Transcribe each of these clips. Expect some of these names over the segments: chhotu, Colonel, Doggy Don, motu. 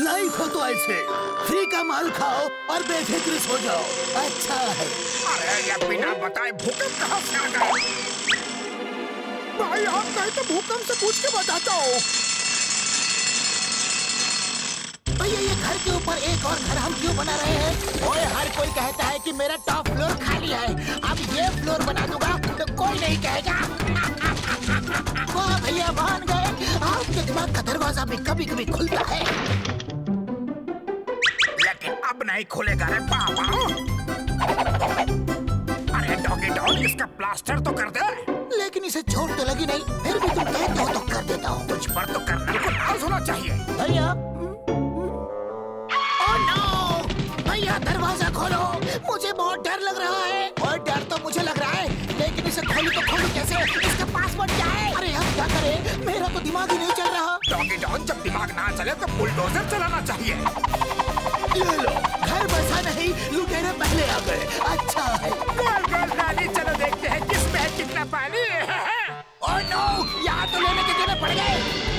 नहीं खोतो ऐसे फ्री का माल खाओ और बेफिक्र हो जाओ। अच्छा है। अरे ये बिना बताए भूकंप कहाँ से आ गया? भाई आप कहे तो भूकंप से पूछ के बताता हूँ। भैया ये घर के ऊपर एक और घर हम क्यों बना रहे हैं? और हर कोई कहता है कि मेरा टॉप फ्लोर खाली है, अब ये फ्लोर बना दूंगा तो कोई नहीं कहेगा। वाह भैया मान गए, आपके दिमाग का दरवाजा भी कभी कभी खुलता है। लेकिन अब नहीं खुलेगा रे पापा। अरे डॉगी डॉन इसका प्लास्टर तो कर दे। लेकिन इसे चोट तो लगी नहीं, फिर भी तुम कहते हो तो कर देता हूँ। तुझ पर तो कर्नल को नाज होना चाहिए। भैया ओह नो, भैया दरवाजा खोलो, मुझे बहुत डर लग रहा है। और डर तो मुझे लग रहा है, लेकिन इसे खोलूं तो खोलूं कैसे? इसका पासवर्ड क्या है? अरे हम क्या करें, मेरा तो दिमाग ही नहीं चल रहा। डॉगी डॉन जब दिमाग ना चले तो बुलडोजर चलाना चाहिए। ले लो, घर बसा नहीं लुटेरे पहले आ गए। अच्छा है। चलो देखते हैं किस में कितना पानी है। ओह नो, यहाँ तो लेने के देने पड़ गए।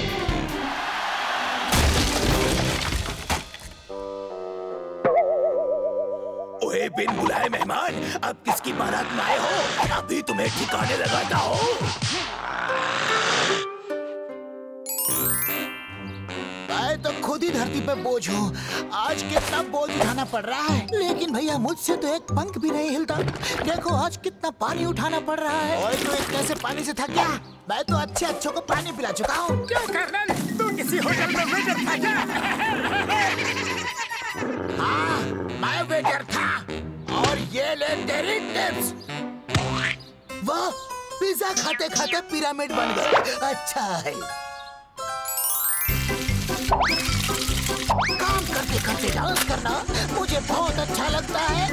बिन बुलाए मेहमान, अब किसकी बारात में आए हो? अभी तुम्हें ठिकाने लगाता हो। मैं तो खुद ही धरती पे बोझ हूँ। आज कितना बोझ उठाना पड़ रहा है। लेकिन भैया मुझसे तो एक पंख भी नहीं हिलता। देखो आज कितना पानी उठाना पड़ रहा है। और तू इस कैसे पानी से थक गया? मैं तो अच्छे अच्छों को पानी पिला चुका हूँ। क्या करना, तू किसी होटल में वेटर था क्या? हाँ, मैं वेटर था। और ये ले तेरी टिप्स। वाह, पिज्जा खाते खाते पिरामिड बन गए। अच्छा है। काम करते करते डांस करना मुझे बहुत अच्छा लगता है।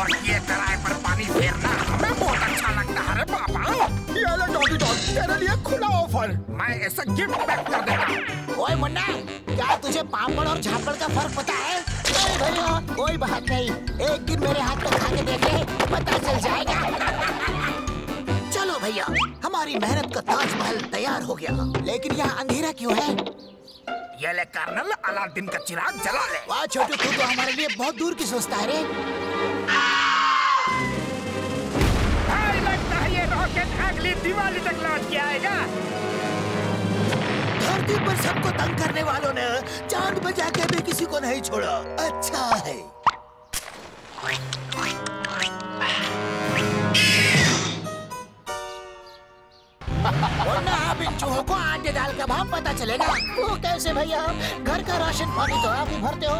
और ये किराए पर पानी फेरना हमें बहुत अच्छा लगता है रे पापा। ये ले डॉगी डॉन, तेरे लिए खुला ऑफर। मैं ऐसा गिफ्ट पैक कर देता। ओए मुन्ना, क्या तुझे पापड़ और झापड़ का फर्क पता है? अरे भैया कोई बात नहीं, एक दिन मेरे हाथ पर खा के देखे, पता चल जाएगा। चलो भैया, हमारी मेहनत का ताजमहल तैयार हो गया। लेकिन यहाँ अंधेरा क्यों है? ये ले कर्नल, अलादीन का चिराग जला ले। वाह छोटू, तू तो हमारे लिए बहुत दूर की सोचता है रे। लगता है ये रॉकेट अगली दिवाली तक लौट के आएगा। धरती पर सबको तंग करने वालों ने चांद पर जाके भी किसी को नहीं छोड़ा। अच्छा है। वरना अब इन चूहों को आटे दाल का भाव पता चलेगा। वो कैसे भैया, घर का राशन पानी तो आप ही भरते हो,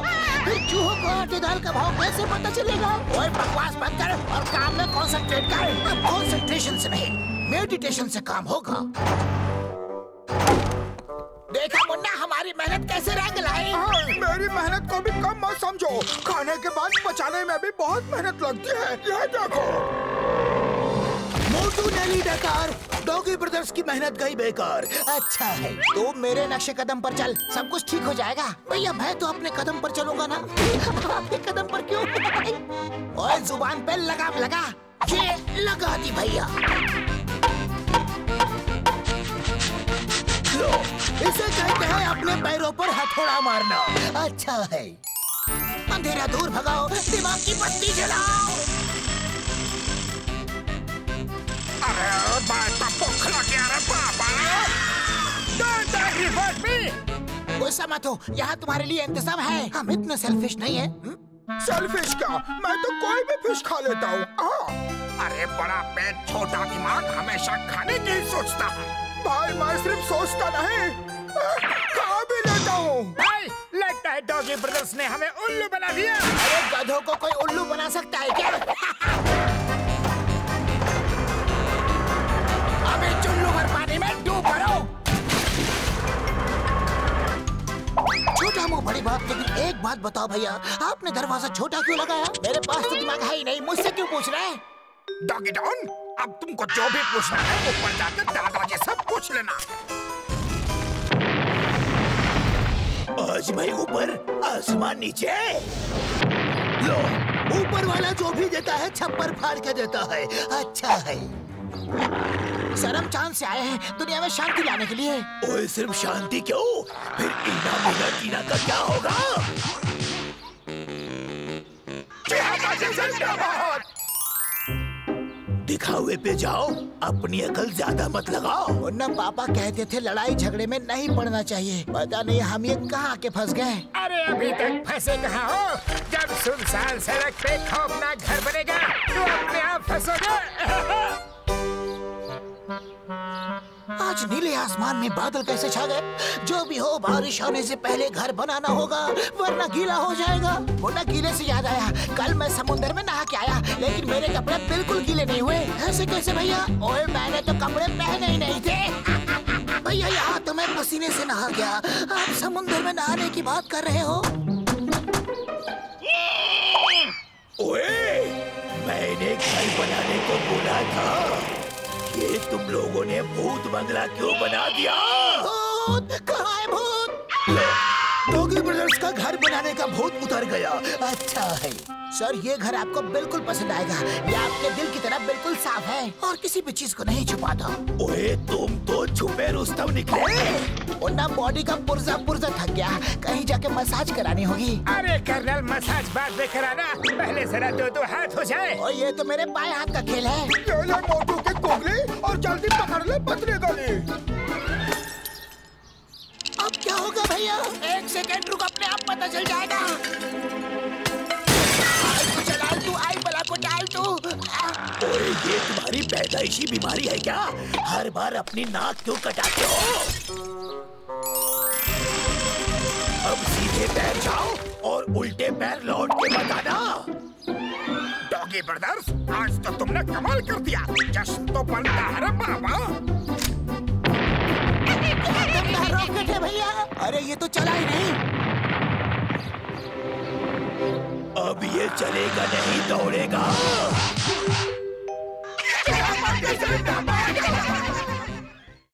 फिर चूहों को आटे दाल का भाव कैसे पता चलेगा? और बकवास बंद कर और काम में कॉन्सेंट्रेट कर। कॉन्सेंट्रेशन से नहीं, मेडिटेशन से काम होगा। देखा मुन्ना, हमारी मेहनत कैसे रंग लाई। मेरी मेहनत को भी कम मत समझो, खाने के बाद बचाने में भी बहुत मेहनत लगती है। यह देखो मोटू नली बेकार, डॉगी ब्रदर्स की मेहनत गई बेकार। अच्छा है, तो मेरे नक्शे कदम पर चल, सब कुछ ठीक हो जाएगा। भैया मैं तो अपने कदम पर चलूंगा ना, आपके कदम पर क्यों? और जुबान पे लगाम लगा। ये लगा दी भैया। इसे कहते हैं अपने पैरों पर हथौड़ा मारना। अच्छा है। अंधेरा दूर भगाओ, दिमाग की बत्ती जलाओ। अरे बाबा पोखरा क्या रे पापा? गुस्सा मत हो, यहाँ तुम्हारे लिए इंतजाम है। हम इतने सेल्फिश नहीं है। सेल्फिश क्या, मैं तो कोई भी फिश खा लेता हूँ। अरे बड़ा पेट छोटा दिमाग, हमेशा खाने की सोचता है। भाई मैं सिर्फ सोचता नहीं, खा भी लेता हूँ। लगता है डॉगी ब्रदर्स ने हमें उल्लू बना दिया। अरे गधों को कोई उल्लू बना सकता है क्या? अबे चुल्लू भर पानी में डूब भरो। छोटा मुंह बड़ी बात, लेकिन एक बात बताओ भैया, आपने दरवाजा छोटा क्यों लगाया? मेरे पास तो दिमाग है ही नहीं, मुझसे क्यों पूछ रहे हैं? डॉगी डॉन, अब तुमको जो भी पूछना है ऊपर जाकर दादाजी से पूछ लेना। आज मैं ऊपर, आसमान नीचे। लो, ऊपर वाला जो भी देता है छप्पर फाड़ के देता है। अच्छा है। सर हम चांद से आए हैं दुनिया में शांति लाने के लिए। ओए सिर्फ शांति क्यों, फिर इनाम टीना का क्या होगा? दिखावे पे जाओ, अपनी अकल ज्यादा मत लगाओ। वरना पापा कहते थे लड़ाई झगड़े में नहीं पड़ना चाहिए। पता नहीं हम ये कहाँ आके फंस गए। अरे अभी तक फंसे कहाँ हो? जब सुनसान सड़क पे खौफनाक घर बनेगा तो अपने आप फंसोगे। आज नीले आसमान में बादल कैसे छा गए? जो भी हो बारिश होने से पहले घर बनाना होगा वरना गीला हो जाएगा। वरना गीले से याद आया, कल मैं समुद्र में नहा के आया लेकिन मेरे कपड़े बिल्कुल गीले नहीं हुए। ऐसे कैसे भैया? ओए मैंने तो कपड़े पहने ही नहीं थे। भैया यहाँ तो मैं पसीने से नहा गया, आप समुद्र में नहाने की बात कर रहे हो? ओए मैंने घर बनाने को बोला था, ये तुम लोगों ने भूत बंगला क्यों बना दिया? भूत कहाँ है भूत? डॉगी ब्रदर्स का घर बनाने का भूत उतर गया। अच्छा है सर, ये घर आपको बिल्कुल पसंद आएगा। ये आपके दिल की तरफ बिल्कुल साफ है और किसी भी चीज को नहीं छुपाता। ओए तुम तो छुपे रुस्तम निकले। उनका बॉडी का पुर्जा पुर्जा थक गया, कहीं जाके मसाज करानी होगी। अरे कर्नल मसाज बाद में कराना, पहले जरा दो हाथ हो जाए। और ये तो मेरे बाएं हाथ का खेल है। ले मोटू के कोगले और जल्दी पकड़ ले पतले गले। अब क्या होगा भैया? एक सेकेंड रुक, अपने आप पता चल जाएगा। चलाल तू, आई बला को डाल तू। ओए ये तुम्हारी पैदाइशी बीमारी है क्या? हर बार अपनी नाक क्यों कटाते हो? अब सीधे पैर जाओ और उल्टे पैर लौट के बताना। डॉगी ब्रदर्स आज तो तुमने कमाल कर दिया, जश्न तो बनता है बाबा। रॉकेट है भैया। अरे ये तो चला ही नहीं। अब ये चलेगा नहीं, दौड़ेगा।